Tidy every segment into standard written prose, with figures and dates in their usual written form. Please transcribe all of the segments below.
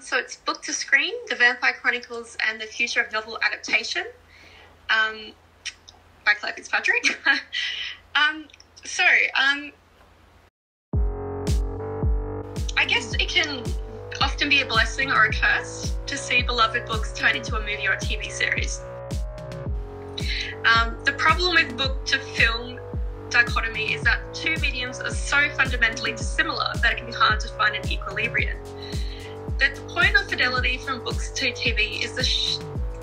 So it's book to screen, The Vampire Chronicles and the Future of Novel Adaptation, by Patrick Fitzpatrick. I guess it can often be a blessing or a curse to see beloved books turn into a movie or a TV series. The problem with book to film dichotomy is that two mediums are so fundamentally dissimilar that it can be hard to find an equilibrium. The point of fidelity from books to TV is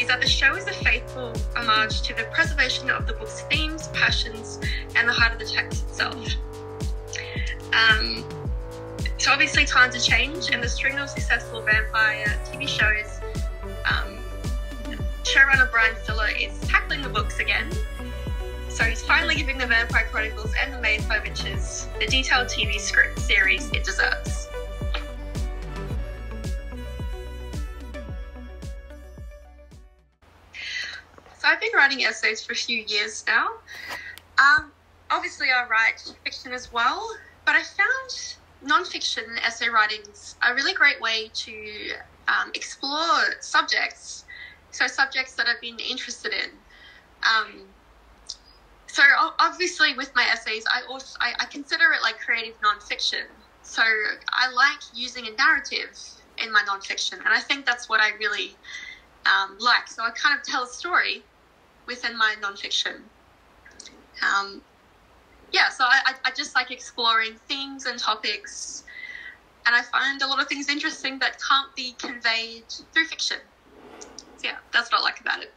that the show is a faithful homage to the preservation of the book's themes, passions, and the heart of the text itself. So obviously times are changed, and the string of successful vampire TV shows, showrunner Brian Fuller is tackling the books again. So he's finally giving The Vampire Chronicles and the Mayfair Witches the detailed TV script series it deserves. So I've been writing essays for a few years now. Obviously I write fiction as well, but I found non-fiction and essay writing's a really great way to explore subjects, so subjects that I've been interested in. So obviously with my essays, I consider it like creative non-fiction. So I like using a narrative in my non-fiction, and I think that's what I really like. So I kind of tell a story within my non-fiction. So I just like exploring themes and topics, and I find a lot of things interesting that can't be conveyed through fiction. So yeah, that's what I like about it.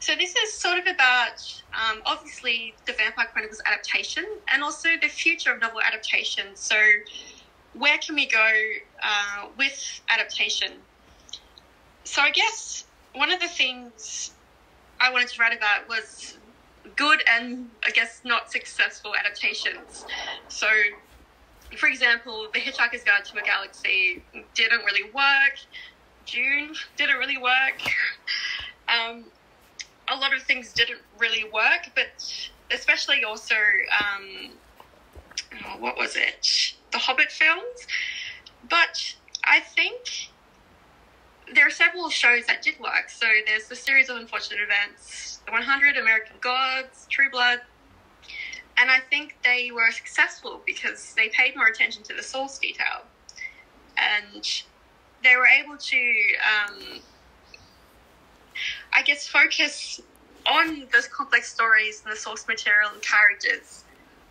So this is sort of about, obviously, the Vampire Chronicles adaptation and also the future of novel adaptation. So where can we go with adaptation? So I guess one of the things I wanted to write about was good and, I guess, not successful adaptations. So, for example, The Hitchhiker's Guide to the Galaxy didn't really work. Dune didn't really work. A lot of things didn't really work, but especially also, what was it? The Hobbit films. But I think there are several shows that did work. So there's The Series of Unfortunate Events, The 100, American Gods, True Blood. And I think they were successful because they paid more attention to the source detail. And they were able to, I guess, focus on those complex stories and the source material and characters.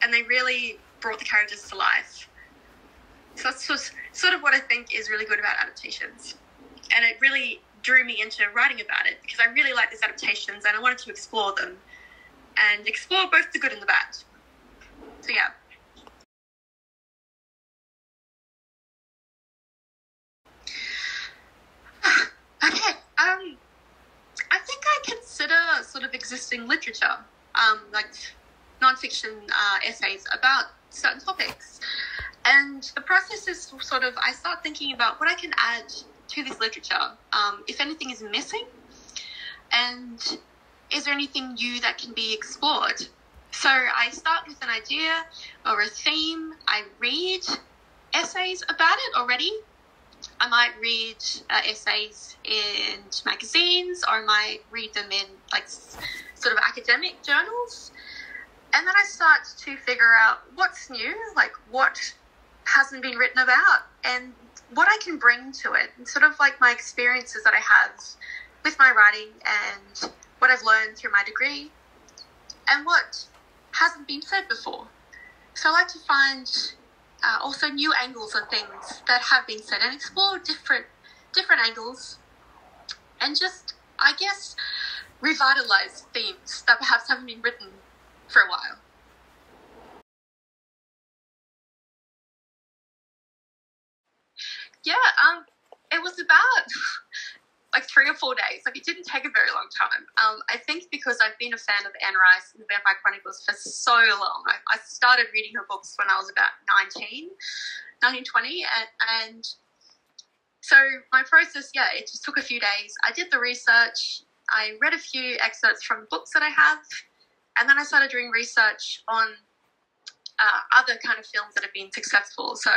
And they really brought the characters to life. So that's sort of what I think is really good about adaptations. And it really drew me into writing about it because I really like these adaptations and I wanted to explore them and explore both the good and the bad. So, yeah. Okay. I think I consider sort of existing literature, like non-fiction essays about certain topics. And the process is sort of, I start thinking about what I can add to this literature, if anything is missing, and is there anything new that can be explored? So I start with an idea or a theme. I read essays about it already. I might read essays in magazines, or I might read them in like sort of academic journals, and then I start to figure out what's new, like what hasn't been written about, and what I can bring to it, and sort of like my experiences that I have with my writing and what I've learned through my degree and what hasn't been said before. So I like to find also new angles on things that have been said and explore different angles and just, I guess, revitalize themes that perhaps haven't been written for a while. Yeah, it was about like 3 or 4 days. Like, it didn't take a very long time. I think because I've been a fan of Anne Rice and the Vampire Chronicles for so long. I started reading her books when I was about 19, 20. And so my process, yeah, it just took a few days. I did the research. I read a few excerpts from books that I have. And then I started doing research on other kind of films that have been successful. So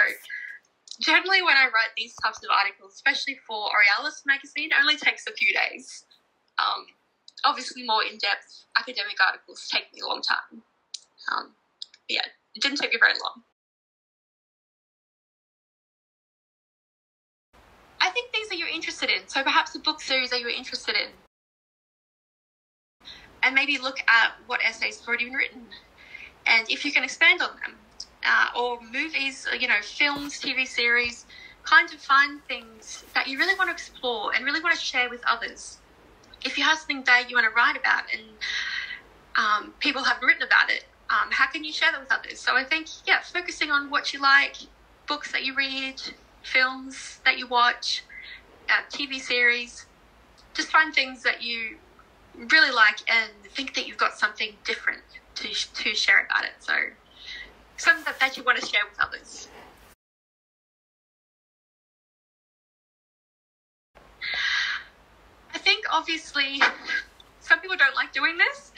generally when I write these types of articles, especially for Aurealis magazine, it only takes a few days. Obviously more in-depth academic articles take me a long time. Yeah, it didn't take me very long. I think things that you're interested in, so perhaps a book series that you're interested in, and maybe look at what essays have already been written and if you can expand on them, or movies, you know, films, TV series, kind of find things that you really want to explore and really want to share with others. If you have something that you want to write about and people haven't written about it, how can you share that with others? So I think, yeah, focusing on what you like, books that you read, films that you watch, TV series, just find things that you really like and think that you've got something different to share about it. So something that you want to share with others. I think obviously some people don't like doing this.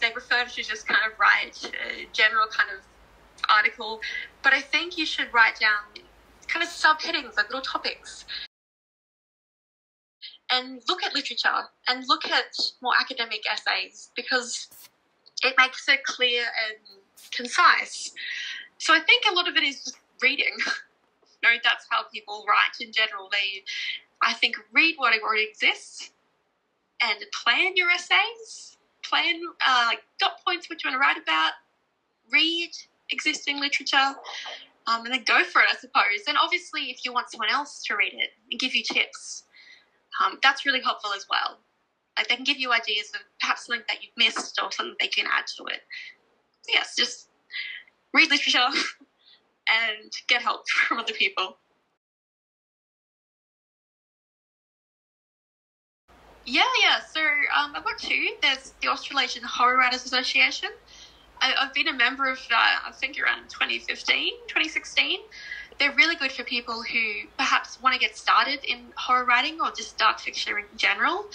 They prefer to just kind of write a general kind of article, but I think you should write down kind of subheadings, like little topics, and look at literature and look at more academic essays because it makes it clear and concise. So I think a lot of it is just reading. No, that's how people write in general. They, I think, read what already exists and plan your essays, plan like dot points which you want to write about, read existing literature, and then go for it, I suppose. And obviously, if you want someone else to read it and give you tips, that's really helpful as well. Like they can give you ideas of perhaps something that you've missed or something they can add to it. Yes, just read literature and get help from other people. Yeah. So I've got two. There's the Australasian Horror Writers Association. I've been a member of, I think, around 2015, 2016. They're really good for people who perhaps want to get started in horror writing or just dark fiction in general.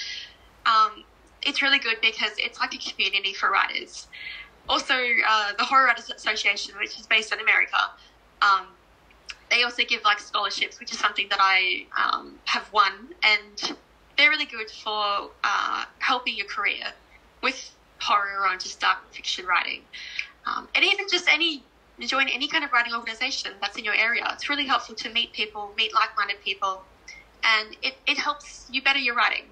It's really good because it's like a community for writers. Also, the Horror Writers Association, which is based in America, they also give like scholarships, which is something that I have won, and they're really good for helping your career with horror or just dark fiction writing, and even just join any kind of writing organisation that's in your area. It's really helpful to meet people, meet like-minded people, and it helps you better your writing.